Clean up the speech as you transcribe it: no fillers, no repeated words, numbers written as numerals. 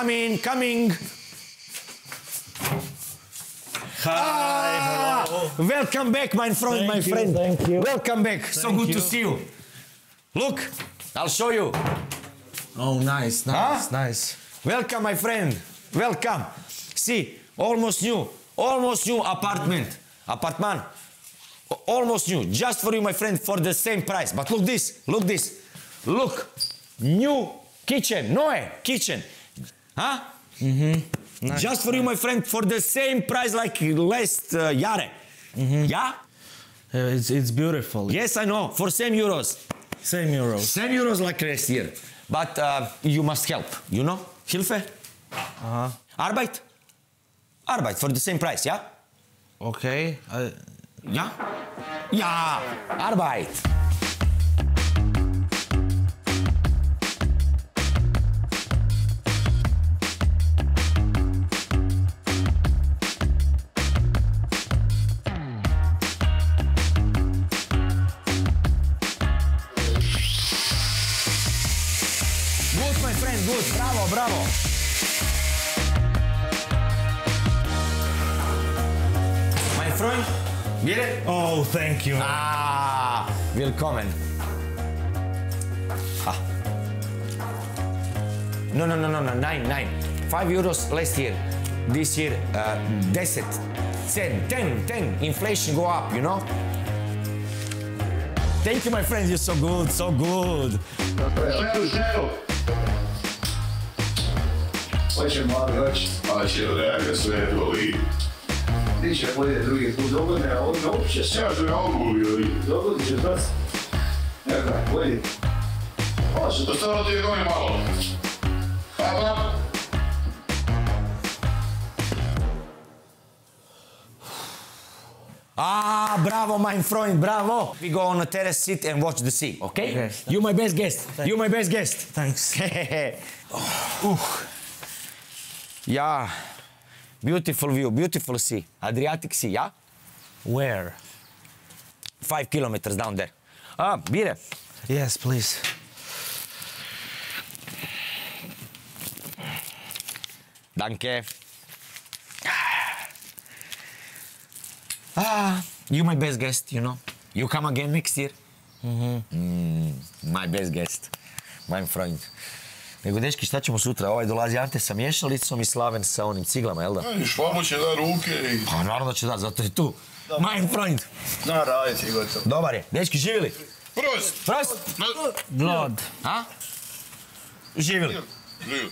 Come in, coming. Hi, hello. Welcome back, my friend, Thank you. Welcome back. So good to see you. Look, I'll show you. Oh, nice, nice, nice. Welcome, my friend. Welcome. See, almost new apartment. Almost new, just for you, my friend, for the same price. But look this, look this. Look, new kitchen, kitchen. Huh? Mm-hmm. Nice. Just for you, my friend, for the same price like last year. Mm-hmm. Yeah? It's beautiful. Yes, I know, for same euros. Same euros. Same euros like last year. But you must help, you know? Hilfe? Uh-huh. Arbeit? Arbeit, for the same price, yeah? Okay. Ja? Ja! Arbeit! Good, my friend, good! Bravo, bravo! My friend? Get it? Oh, thank you. Ah, willkommen. Ah. No, no, no, no, no, 9, 9. 5 euros last year. This year, 10. 10. Inflation go up, you know? Thank you, my friend. You're so good, so good. Više bolje drugi put dogodne, a ovdje uopće sjažu na odgulju. Dogodit će znac. Nekaj, bolje. Hvala što to stalo ti je goni malo. Hvala. Ah, bravo, my friend, bravo. We go on the terrace, sit and watch the sea, okay? You my best guest. You my best guest. Thanks. Ja. Beautiful view, beautiful sea, Adriatic Sea, yeah? Where? 5 kilometers down there. Ah, beer. Yes, please. Danke. Ah, you my best guest, you know. You come again next year. Mm-hmm. My best guest, my friend. Nego, dečki, šta ćemo sutra? Ovaj dolazi Ante sa mješalicom I Slaven sa onim ciglama, jel da? Ne, Švabo će da ruke I... Pa naravno će da, zato je tu. Mein Freund. Zna raditi I gotovo. Dobar je. Dečki, živjeli? Prost. Prost? Blood. A? Živjeli.